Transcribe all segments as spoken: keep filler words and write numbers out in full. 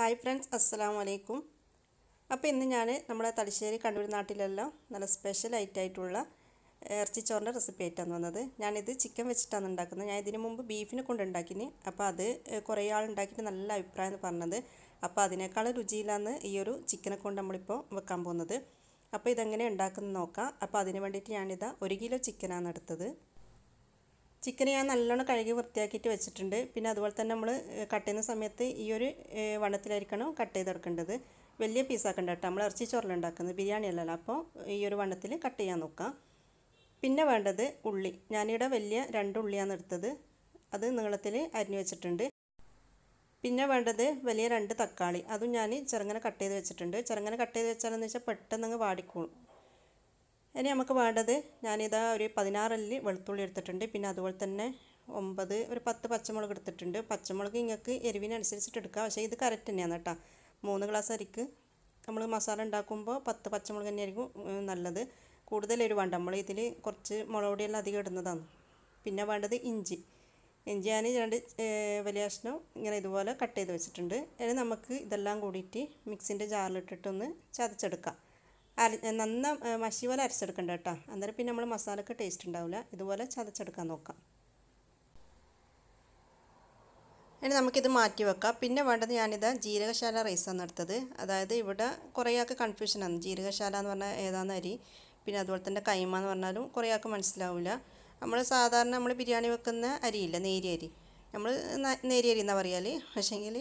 Hi friends, Assalamu alaikum. അപ്പോൾ ഇന്ന് ഞാൻ നമ്മുടെ തലശ്ശേരി കണ്ണൂർ നാട്ടിലെല്ലാം നല്ല സ്പെഷ്യൽ ഐറ്റായിട്ടുള്ള ഇറച്ചിച്ചോറിൻ്റെ റെസിപ്പി ആയിട്ടാണ് വന്നത്. ഞാൻ ഇത് ചിക്കൻ വെച്ചിട്ടാണ് ഉണ്ടാക്കുന്നത്. ഞാൻ ഇതിനു മുൻപ് ബീഫിനെ കൊണ്ട് ഉണ്ടാക്കിനി. അപ്പോൾ അത് കുറേ ആൾ ഉണ്ടാക്കിയിട്ട് നല്ല അഭിപ്രായം എന്ന് പറഞ്ഞത്. അപ്പോൾ അതിനേക്കാൾ രുചിയിലാണ് ഈ ഒരു ചിക്കനെ കൊണ്ട് നമ്മൾ ഇപ്പോൾ വെക്കാൻ പോകുന്നത്. അപ്പോൾ ഇതെങ്ങനെ ഉണ്ടാക്കുന്നത് നോക്കാം. അപ്പോൾ അതിനു വേണ്ടിയിട്ട് ഞാൻ ഇതാ ഒരു കിലോ ചിക്കനാണ് എടുത്തത്. ചിക്കൻ ഞാൻ നല്ലോണം കഴുകി വൃത്തിയാക്കിയിട്ട് വെച്ചിട്ടുണ്ട്. പിന്നെ അതുപോലെ തന്നെ നമ്മൾ കട്ട് ചെയ്യുന്ന സമയത്ത് ഈ ഒരു വണ്ണത്തിലായിരിക്കണം കട്ട് ചെയ്തെടുക്കേണ്ടത്. വലിയ പീസാക്കണ്ട കേട്ടോ, നമ്മൾ ഇറച്ചിച്ചോറിലുണ്ടാക്കുന്നത് ബിരിയാണി അല്ലല്ലോ. അപ്പോൾ ഈ ഒരു വണ്ണത്തിൽ കട്ട് ചെയ്യാൻ നോക്കാം. പിന്നെ വേണ്ടത് ഉള്ളി. ഞാനിവിടെ വലിയ രണ്ട് ഉള്ളിയാണ് എടുത്തത്, അത് നീളത്തിൽ അരിഞ്ഞു വെച്ചിട്ടുണ്ട്. പിന്നെ വേണ്ടത് വലിയ രണ്ട് തക്കാളി, അതും ഞാൻ ചെറുങ്ങനെ കട്ട് ചെയ്ത് വെച്ചിട്ടുണ്ട്. ചെറുങ്ങനെ കട്ട് ചെയ്ത് വെച്ചാലെന്ന് വെച്ചാൽ പെട്ടെന്ന് അങ്ങ് വാടിക്കോളും. ഇനി നമുക്ക് വേണ്ടത് ഞാനിതാ ഒരു പതിനാറല്ലി വെളുത്തുള്ളി എടുത്തിട്ടുണ്ട്. പിന്നെ അതുപോലെ തന്നെ ഒമ്പത് ഒരു പത്ത് പച്ചമുളക് എടുത്തിട്ടുണ്ട്. പച്ചമുളക് നിങ്ങൾക്ക് എരിവിനനുസരിച്ചിട്ട് എടുക്കാം, പക്ഷേ ഇത് കറക്റ്റ് തന്നെയാണ് കേട്ടോ. മൂന്ന് ഗ്ലാസ് അരിക്ക് നമ്മൾ മസാല ഉണ്ടാക്കുമ്പോൾ പത്ത് പച്ചമുളക് തന്നെയായിരിക്കും നല്ലത്. കൂടുതൽ എരിവ് വേണ്ട, നമ്മൾ ഇതിൽ കുറച്ച് മുളക് പൊടിയെല്ലാം അധികം ഇടുന്നതാണ്. പിന്നെ വേണ്ടത് ഇഞ്ചി. ഇഞ്ചി ഞാൻ രണ്ട് വലിയ കഷ്ണം ഇങ്ങനെ ഇതുപോലെ കട്ട് ചെയ്ത് വെച്ചിട്ടുണ്ട്. ഇനി നമുക്ക് ഇതെല്ലാം കൂടിയിട്ട് മിക്സിൻ്റെ ജാറിലിട്ടിട്ടൊന്ന് ചതച്ചെടുക്കാം. അരി നന്ന മഷി പോലെ അരച്ചെടുക്കണ്ട കേട്ടോ, അന്നേരം പിന്നെ നമ്മൾ മസാലക്ക് ടേസ്റ്റ് ഉണ്ടാവില്ല. ഇതുപോലെ ചതച്ചെടുക്കാൻ നോക്കാം. ഇനി നമുക്കിത് മാറ്റി വെക്കാം. പിന്നെ വേണ്ടത് ഞാനിതാ ജീരകശാല റൈസാണ് എടുത്തത്. അതായത് ഇവിടെ കുറേ ആൾക്ക് കൺഫ്യൂഷനാണ്, ജീരകശാല എന്ന് പറഞ്ഞാൽ ഏതാണ് അരി, പിന്നെ അതുപോലെ തന്നെ കൈമ എന്ന് പറഞ്ഞാലും കുറേ ആൾക്ക് മനസ്സിലാവില്ല. നമ്മൾ സാധാരണ നമ്മൾ ബിരിയാണി വെക്കുന്ന അരിയില്ല, നേരിയ അരി, നമ്മൾ നേരിയ അരി എന്നാണ് പറയാൽ. പക്ഷേങ്കിൽ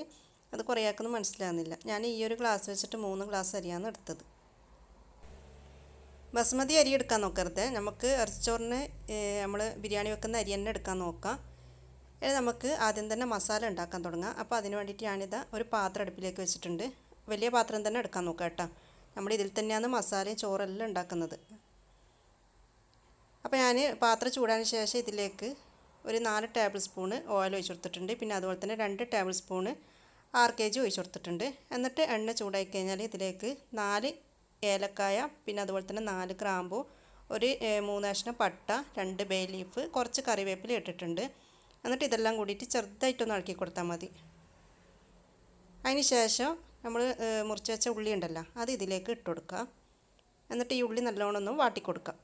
അത് കുറേ ആൾക്കൊന്നും മനസ്സിലാകുന്നില്ല. ഞാൻ ഈ ഒരു ഗ്ലാസ് വെച്ചിട്ട് മൂന്ന് ഗ്ലാസ് അരിയാണ് എടുത്തത്. ബസ്മതി അരി എടുക്കാൻ നോക്കരുത്, നമുക്ക് ഇറച്ചിച്ചോറിന് നമ്മൾ ബിരിയാണി വെക്കുന്ന അരി തന്നെ എടുക്കാൻ നോക്കാം. ഇനി നമുക്ക് ആദ്യം തന്നെ മസാല ഉണ്ടാക്കാൻ തുടങ്ങാം. അപ്പോൾ അതിന് വേണ്ടിയിട്ട് ഞാനിതാ ഒരു പാത്രം അടുപ്പിലേക്ക് വെച്ചിട്ടുണ്ട്. വലിയ പാത്രം തന്നെ എടുക്കാൻ നോക്കാം കേട്ടോ, നമ്മൾ ഇതിൽ തന്നെയാണ് മസാലയും ചോറെല്ലാം ഉണ്ടാക്കുന്നത്. അപ്പോൾ ഞാൻ പാത്രം ചൂടാതിന് ശേഷം ഇതിലേക്ക് ഒരു നാല് ടേബിൾ സ്പൂണ് ഓയിൽ ഒഴിച്ചു കൊടുത്തിട്ടുണ്ട്. പിന്നെ അതുപോലെ തന്നെ രണ്ട് tablespoon R K G ഒഴിച്ചു കൊടുത്തിട്ടുണ്ട്. എന്നിട്ട് എണ്ണ ചൂടായി കഴിഞ്ഞാൽ ഇതിലേക്ക് നാല് ഏലക്കായ, പിന്നെ അതുപോലെ തന്നെ നാല് ഗ്രാമ്പു, ഒരു മൂന്ന് കഷ്ണം പട്ട, രണ്ട് ബേ ലീഫ്, കുറച്ച് കറിവേപ്പില ഇട്ടിട്ടുണ്ട്. എന്നിട്ട് ഇതെല്ലാം കൂടിയിട്ട് ചെറുതായിട്ടൊന്ന് ഇളക്കി കൊടുത്താൽ മതി. അതിന് ശേഷം നമ്മൾ മുറിച്ച് വെച്ച ഉള്ളി ഉണ്ടല്ലോ, അത് ഇതിലേക്ക് ഇട്ട് കൊടുക്കുക. എന്നിട്ട് ഈ ഉള്ളി നല്ലോണം ഒന്ന് വാട്ടിക്കൊടുക്കുക.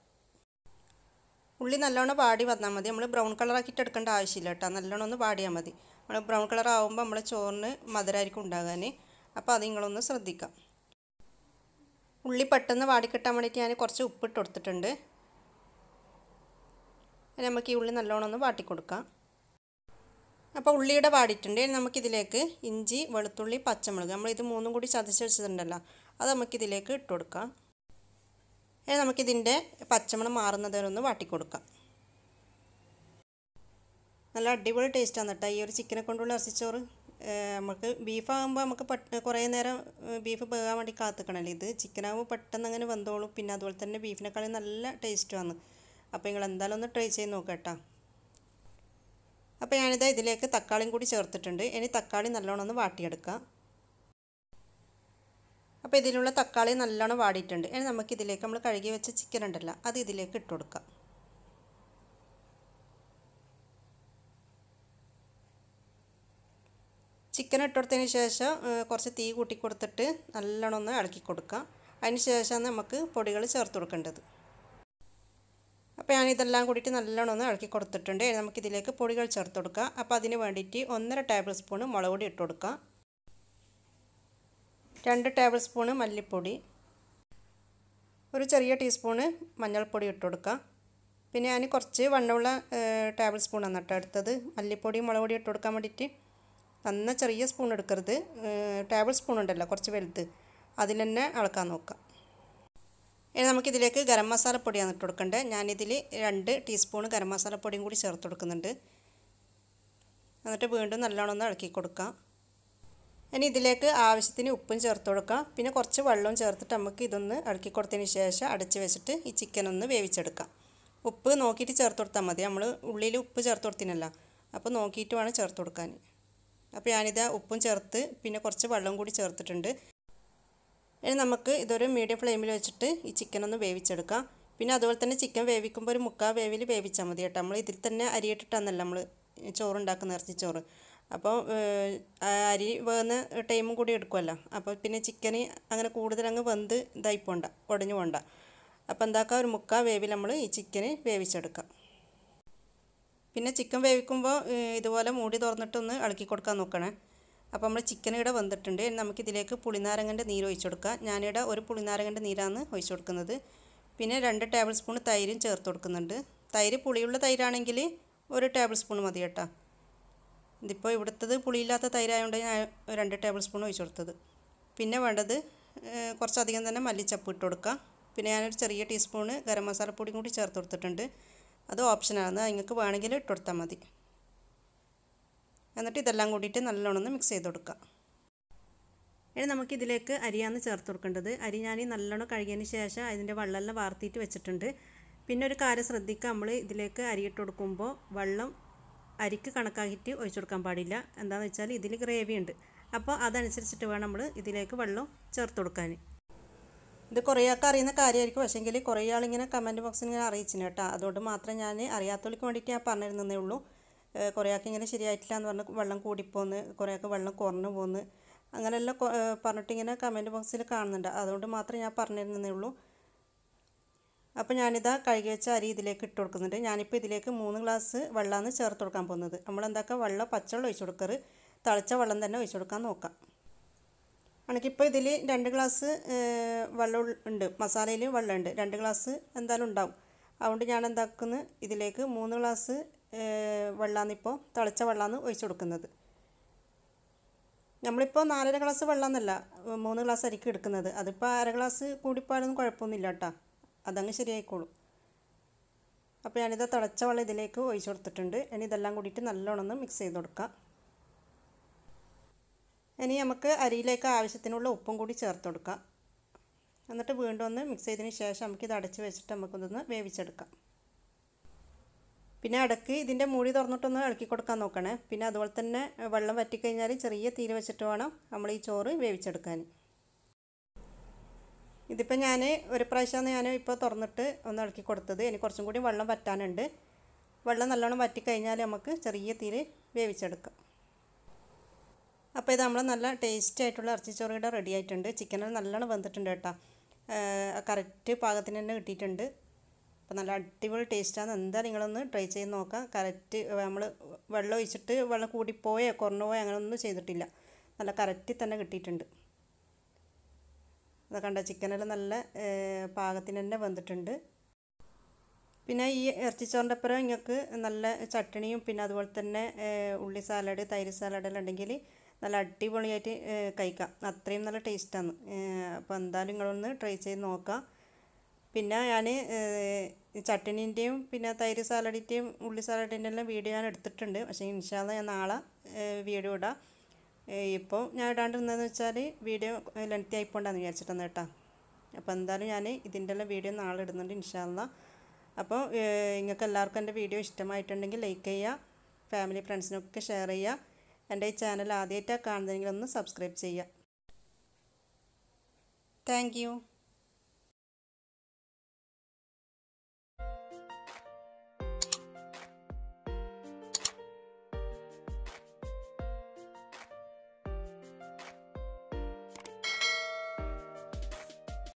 ഉള്ളി നല്ലോണം വാടി വന്നാൽ മതി, നമ്മൾ ബ്രൗൺ കളറാക്കിയിട്ട് എടുക്കേണ്ട ആവശ്യമില്ല കേട്ടോ. നല്ലോണം ഒന്ന് വാടിയാൽ മതി. നമ്മൾ ബ്രൗൺ കളറാകുമ്പോൾ നമ്മൾ ചോറിന് മധുരമായിരിക്കും ഉണ്ടാകാൻ. അപ്പോൾ അത് നിങ്ങളൊന്ന് ശ്രദ്ധിക്കാം. ഉള്ളി പെട്ടെന്ന് വാടിക്കിട്ടാൻ വേണ്ടിയിട്ട് ഞാൻ കുറച്ച് ഉപ്പിട്ട് കൊടുത്തിട്ടുണ്ട്. നമുക്ക് ഈ ഉള്ളി നല്ലോണം ഒന്ന് വാട്ടിക്കൊടുക്കാം. അപ്പോൾ ഉള്ളിയുടെ വാടിയിട്ടുണ്ട്. നമുക്കിതിലേക്ക് ഇഞ്ചി, വെളുത്തുള്ളി, പച്ചമുളക്, നമ്മളിത് മൂന്നും കൂടി ചതച്ച് വെച്ചിട്ടുണ്ടല്ലോ, അത് നമുക്കിതിലേക്ക് ഇട്ട് കൊടുക്കാം. ഇനി നമുക്കിതിൻ്റെ പച്ചമണം മാറുന്നതിനൊന്ന് വാട്ടിക്കൊടുക്കാം. നല്ല അടിപൊളി ടേസ്റ്റാണ് കേട്ടോ ഈ ഒരു ചിക്കനെ കൊണ്ടുള്ള ഇറച്ചിച്ചോറ്. നമുക്ക് ബീഫാകുമ്പോൾ നമുക്ക് പെട്ട കുറേ നേരം ബീഫ് വേകാൻ വേണ്ടി കാത്തുക്കണമല്ലോ, ഇത് ചിക്കനാകുമ്പോൾ പെട്ടെന്ന് അങ്ങനെ വെന്തോളും. പിന്നെ അതുപോലെ തന്നെ ബീഫിനെക്കാളി നല്ല ടേസ്റ്റുമാണ്. അപ്പോൾ നിങ്ങൾ എന്തായാലും ഒന്ന് ട്രൈ ചെയ്ത് നോക്കട്ടോ. അപ്പോൾ ഞാനിതാ ഇതിലേക്ക് തക്കാളിയും കൂടി ചേർത്തിട്ടുണ്ട്. ഇനി തക്കാളി നല്ലോണം ഒന്ന് വാട്ടിയെടുക്കുക. അപ്പോൾ ഇതിലുള്ള തക്കാളി നല്ലോണം വാടിയിട്ടുണ്ട്. ഇനി നമുക്കിതിലേക്ക് നമ്മൾ കഴുകി വെച്ച ചിക്കൻ ഉണ്ടല്ലോ, അത് ഇതിലേക്ക് ഇട്ട് കൊടുക്കാം. ചിക്കൻ ഇട്ട് കൊടുത്തതിന് ശേഷം കുറച്ച് തീ കൂട്ടി കൊടുത്തിട്ട് നല്ലോണം ഒന്ന് ഇളക്കി കൊടുക്കാം. അതിന് ശേഷമാണ് നമുക്ക് പൊടികൾ ചേർത്ത് കൊടുക്കേണ്ടത്. അപ്പോൾ ഞാനിതെല്ലാം കൂടിയിട്ട് നല്ലോണം ഒന്ന് ഇളക്കി കൊടുത്തിട്ടുണ്ട്. നമുക്കിതിലേക്ക് പൊടികൾ ചേർത്ത് കൊടുക്കാം. അപ്പോൾ അതിന് വേണ്ടിയിട്ട് ഒന്നര ടേബിൾ സ്പൂണ് മുളക് പൊടി ഇട്ട് കൊടുക്കാം, രണ്ട് ടേബിൾ സ്പൂണ് മല്ലിപ്പൊടി, ഒരു ചെറിയ ടീസ്പൂണ് മഞ്ഞൾപ്പൊടി ഇട്ട് കൊടുക്കാം. പിന്നെ ഞാൻ കുറച്ച് വണ്ണമുള്ള ടേബിൾ സ്പൂണാണ് കേട്ടോ എടുത്തത്. മല്ലിപ്പൊടിയും മുളക് പൊടിയും ഇട്ട് കൊടുക്കാൻ വേണ്ടിയിട്ട് നന്ന ചെറിയ സ്പൂൺ എടുക്കരുത്, ടേബിൾ സ്പൂൺ ഉണ്ടല്ലോ കുറച്ച് വലുത്, അതിൽ തന്നെ അളക്കാൻ നോക്കാം. ഇനി നമുക്കിതിലേക്ക് ഗരം മസാലപ്പൊടിയാണ് ഇട്ട് കൊടുക്കേണ്ടത്. ഞാനിതിൽ രണ്ട് ടീസ്പൂൺ ഗരം മസാലപ്പൊടിയും കൂടി ചേർത്ത് കൊടുക്കുന്നുണ്ട്. എന്നിട്ട് വീണ്ടും നല്ലോണം ഒന്ന് ഇളക്കി കൊടുക്കാം. ഇനി ഇതിലേക്ക് ആവശ്യത്തിന് ഉപ്പും ചേർത്ത് കൊടുക്കാം. പിന്നെ കുറച്ച് വെള്ളവും ചേർത്തിട്ട് നമുക്ക് ഇതൊന്ന് ഇളക്കി കൊടുത്തതിന് ശേഷം അടച്ച് വെച്ചിട്ട് ഈ ചിക്കൻ ഒന്ന് വേവിച്ചെടുക്കാം. ഉപ്പ് നോക്കിയിട്ട് ചേർത്ത് കൊടുത്താൽ മതി, നമ്മൾ ഉള്ളിയിൽ ഉപ്പ് ചേർത്ത് കൊടുത്തിനല്ല, അപ്പോൾ നോക്കിയിട്ട് വേണം ചേർത്ത് കൊടുക്കാൻ. അപ്പോൾ ഞാനിത് ഉപ്പും ചേർത്ത് പിന്നെ കുറച്ച് വെള്ളവും കൂടി ചേർത്തിട്ടുണ്ട്. ഇനി നമുക്ക് ഇതൊരു മീഡിയം ഫ്ലെയിമിൽ വെച്ചിട്ട് ഈ ചിക്കൻ ഒന്ന് വേവിച്ചെടുക്കാം. പിന്നെ അതുപോലെ തന്നെ ചിക്കൻ വേവിക്കുമ്പോൾ ഒരു മുക്കാൽ വേവിൽ വേവിച്ചാൽ മതി കേട്ടോ. നമ്മൾ ഇതിൽ തന്നെ അരിയിട്ടിട്ടാന്നല്ല നമ്മൾ ചോറുണ്ടാക്കുന്ന ഇറച്ചിച്ചോറ്, അപ്പോൾ അരി വേകുന്ന ടൈമും കൂടി എടുക്കുമല്ലോ അപ്പോൾ പിന്നെ ചിക്കൻ അങ്ങനെ കൂടുതൽ അങ്ങ് വെന്ത് ഇതായി പോണ്ട ഉടഞ്ഞു പോണ്ട അപ്പോൾ എന്താക്കാം ഒരു മുക്കാ വേവിൽ നമ്മൾ ഈ ചിക്കൻ വേവിച്ചെടുക്കാം പിന്നെ ചിക്കൻ വേവിക്കുമ്പോൾ ഇതുപോലെ മൂടി തുറന്നിട്ട് ഒന്ന് ഇളക്കി കൊടുക്കാൻ നോക്കണേ അപ്പോൾ നമ്മൾ ചിക്കൻ ഇവിടെ വെന്തിട്ടുണ്ട് ഇനി നമുക്ക് ഇതിലേക്ക് പുളിനാരങ്ങൻ്റെ നീര് ഒഴിച്ചു കൊടുക്കാം ഞാൻ ഇവിടെ ഒരു പുളിനാരങ്ങൻ്റെ നീരാണ് ഒഴിച്ചു കൊടുക്കുന്നത് പിന്നെ രണ്ട് ടേബിൾ സ്പൂൺ തൈരും ചേർത്ത് കൊടുക്കുന്നുണ്ട് തൈര് പുളിയുള്ള തൈരാണെങ്കിൽ ഒരു ടേബിൾ സ്പൂൺ മതി കേട്ടോ ഇതിപ്പോൾ ഇവിടുത്തത് പുളിയില്ലാത്ത തൈരായതുകൊണ്ട് ഞാൻ രണ്ട് ടേബിൾ സ്പൂൺ ഒഴിച്ചു കൊടുത്തത് പിന്നെ വേണ്ടത് കുറച്ചധികം തന്നെ മല്ലിച്ചപ്പ് ഇട്ട് കൊടുക്കുക പിന്നെ ഞാനൊരു ചെറിയ ടീസ്പൂണ് ഗരം മസാലപ്പൊടിയും കൂടി ചേർത്ത് കൊടുത്തിട്ടുണ്ട് അത് ഓപ്ഷനാണ് നിങ്ങൾക്ക് വേണമെങ്കിൽ ഇട്ട് കൊടുത്താൽ മതി എന്നിട്ട് ഇതെല്ലാം കൂടിയിട്ട് നല്ലോണം മിക്സ് ചെയ്ത് കൊടുക്കുക ഇനി നമുക്കിതിലേക്ക് അരിയാണ് ചേർത്ത് കൊടുക്കേണ്ടത് അരി ഞാൻ നല്ലോണം കഴുകിയതിന് ശേഷം അതിൻ്റെ വെള്ളമെല്ലാം വാർത്തിയിട്ട് വെച്ചിട്ടുണ്ട് പിന്നെ ഒരു കാര്യം ശ്രദ്ധിക്കുക നമ്മൾ ഇതിലേക്ക് അരിയിട്ട് കൊടുക്കുമ്പോൾ വെള്ളം അരിക്ക് കണക്കാക്കിയിട്ട് ഒഴിച്ചു കൊടുക്കാൻ പാടില്ല എന്താണെന്ന് വെച്ചാൽ ഇതിൽ ഗ്രേവി ഉണ്ട് അപ്പോൾ അതനുസരിച്ചിട്ട് വേണം നമ്മൾ ഇതിലേക്ക് വെള്ളം ചേർത്ത് കൊടുക്കാൻ ഇത് കുറേ ആൾക്ക് അറിയുന്ന കാര്യമായിരിക്കും പക്ഷേങ്കിൽ കുറേ ആളിങ്ങനെ കമൻറ്റ് ബോക്സിൽ ഇങ്ങനെ അറിയിച്ചിന് കേട്ടോ അതുകൊണ്ട് മാത്രം ഞാൻ അറിയാത്തവർക്ക് വേണ്ടിയിട്ട് ഞാൻ പറഞ്ഞിരുന്നേ ഉള്ളൂ കുറേ ആൾക്ക് ഇങ്ങനെ ശരിയായിട്ടില്ല എന്ന് പറഞ്ഞ് വെള്ളം കൂടിപ്പോന്ന് കുറേ ആൾക്ക് വെള്ളം കുറഞ്ഞു പോന്ന് അങ്ങനെയെല്ലാം പറഞ്ഞിട്ട് ഇങ്ങനെ കമൻറ്റ് ബോക്സിൽ കാണുന്നുണ്ട് അതുകൊണ്ട് മാത്രം ഞാൻ പറഞ്ഞിരുന്നേ ഉള്ളൂ അപ്പോൾ ഞാനിതാ കഴുകി വെച്ച അരി ഇതിലേക്ക് ഇട്ട് കൊടുക്കുന്നുണ്ട് ഞാനിപ്പോൾ ഇതിലേക്ക് മൂന്ന് ഗ്ലാസ് വെള്ളമാണ് ചേർത്ത് കൊടുക്കാൻ പോകുന്നത് നമ്മളെന്താക്കുക വെള്ളം പച്ചവെള്ളം ഒഴിച്ചു കൊടുക്കരുത് തളിച്ച വെള്ളം തന്നെ ഒഴിച്ചു കൊടുക്കാൻ നോക്കാം എനിക്കിപ്പോൾ ഇതിൽ രണ്ട് ഗ്ലാസ് വെള്ളം ഉണ്ട് മസാലയിൽ വെള്ളമുണ്ട് രണ്ട് ഗ്ലാസ് എന്തായാലും ഉണ്ടാവും അതുകൊണ്ട് ഞാൻ എന്താക്കുന്നത് ഇതിലേക്ക് മൂന്ന് ഗ്ലാസ് വെള്ളമാണ് ഇപ്പോൾ തളിച്ച വെള്ളമാണ് ഒഴിച്ചു കൊടുക്കുന്നത് നമ്മളിപ്പോൾ നാലര ഗ്ലാസ് വെള്ളം എന്നല്ല മൂന്ന് ഗ്ലാസ് അരിക്ക് എടുക്കുന്നത് അതിപ്പോൾ അര ഗ്ലാസ് കൂടിപ്പോയാലൊന്നും കുഴപ്പമൊന്നുമില്ല കേട്ടോ അതങ്ങ് ശരിയായിക്കോളും അപ്പോൾ ഞാനിത് തിളച്ച വെള്ളം ഇതിലേക്ക് ഒഴിച്ചു കൊടുത്തിട്ടുണ്ട് ഇനി ഇതെല്ലാം കൂടിയിട്ട് നല്ലോണം ഒന്ന് മിക്സ് ചെയ്ത് കൊടുക്കാം ഇനി നമുക്ക് അരിയിലേക്ക് ആവശ്യത്തിനുള്ള ഉപ്പും കൂടി ചേർത്ത് കൊടുക്കാം എന്നിട്ട് വീണ്ടും ഒന്ന് മിക്സ് ചെയ്തതിന് ശേഷം നമുക്കിത് അടച്ച് വെച്ചിട്ട് നമുക്കിതൊന്ന് വേവിച്ചെടുക്കാം പിന്നെ അടക്ക് ഇതിൻ്റെ മൂടി തുറന്നിട്ടൊന്ന് ഇളക്കി കൊടുക്കാൻ നോക്കണേ പിന്നെ അതുപോലെ തന്നെ വെള്ളം വറ്റിക്കഴിഞ്ഞാൽ ചെറിയ തീര് വെച്ചിട്ട് വേണം നമ്മൾ ഈ ചോറ് വേവിച്ചെടുക്കാൻ ഇതിപ്പോൾ ഞാൻ ഒരു പ്രാവശ്യമാണ് ഞാൻ ഇപ്പോൾ തുറന്നിട്ട് ഒന്ന് ഇളക്കി കൊടുത്തത് എനിക്ക് കുറച്ചും കൂടി വെള്ളം വറ്റാനുണ്ട് വെള്ളം നല്ലോണം വറ്റിക്കഴിഞ്ഞാൽ നമുക്ക് ചെറിയ തീര് വേവിച്ചെടുക്കാം അപ്പോൾ ഇത് നമ്മൾ നല്ല ടേസ്റ്റി ആയിട്ടുള്ള ഇറച്ചിച്ചോറ് ഇവിടെ റെഡി ആയിട്ടുണ്ട് ചിക്കനെല്ലാം നല്ലോണം വെന്തിട്ടുണ്ട് കേട്ടോ കറക്റ്റ് പാകത്തിന് തന്നെ കിട്ടിയിട്ടുണ്ട് അപ്പോൾ നല്ല അടിപൊളി ടേസ്റ്റാണ് എന്തായാലും നിങ്ങളൊന്ന് ട്രൈ ചെയ്ത് നോക്കാം കറക്റ്റ് നമ്മൾ വെള്ളം ഒഴിച്ചിട്ട് വെള്ളം കൂടിപ്പോയോ കുറഞ്ഞു പോയോ അങ്ങനെയൊന്നും ചെയ്തിട്ടില്ല നല്ല കറക്റ്റ് തന്നെ കിട്ടിയിട്ടുണ്ട് അത് കണ്ട ചിക്കനെല്ലാം നല്ല പാകത്തിന് തന്നെ വെന്തിട്ടുണ്ട് പിന്നെ ഈ ഇറച്ചിച്ചോറിൻ്റെ അപ്പുറം നിങ്ങൾക്ക് നല്ല ചട്ടണിയും പിന്നെ അതുപോലെ തന്നെ ഉള്ളി സാലഡ് തൈര് സാലഡെല്ലാം ഉണ്ടെങ്കിൽ നല്ല അടിപൊളിയായിട്ട് കഴിക്കാം അത്രയും നല്ല ടേസ്റ്റാണ് അപ്പോൾ എന്തായാലും നിങ്ങളൊന്ന് ട്രൈ ചെയ്ത് നോക്കാം പിന്നെ ഞാൻ ചട്ടണീൻ്റെയും പിന്നെ തൈര് സാലഡിൻ്റെയും ഉള്ളി സാലഡിൻ്റെ എല്ലാം വീഡിയോ ഞാൻ എടുത്തിട്ടുണ്ട് പക്ഷേ ഇൻഷാ അള്ളാ ഞാൻ നാളെ വീഡിയോ ഇടാം ഇപ്പോൾ ഞാൻ ഇടാണ്ടിരുന്നതെന്ന് വെച്ചാൽ വീഡിയോ ലെങ്ത്തി ആയിപ്പോണ്ടാന്ന് വിചാരിച്ചിട്ടാണ് കേട്ടോ അപ്പോൾ എന്തായാലും ഞാൻ ഇതിൻ്റെ എല്ലാം വീഡിയോ നാളെ ഇടുന്നുണ്ട് ഇൻഷാ അള്ളാ അപ്പോൾ നിങ്ങൾക്ക് എല്ലാവർക്കും എൻ്റെ വീഡിയോ ഇഷ്ടമായിട്ടുണ്ടെങ്കിൽ ലൈക്ക് ചെയ്യുക ഫാമിലി ഫ്രണ്ട്സിനൊക്കെ ഷെയർ ചെയ്യുക എൻ്റെ ഈ ചാനൽ ആദ്യമായിട്ടാണ് കാണുന്നതെങ്കിൽ ഒന്ന് സബ്സ്ക്രൈബ് ചെയ്യുക താങ്ക് യു.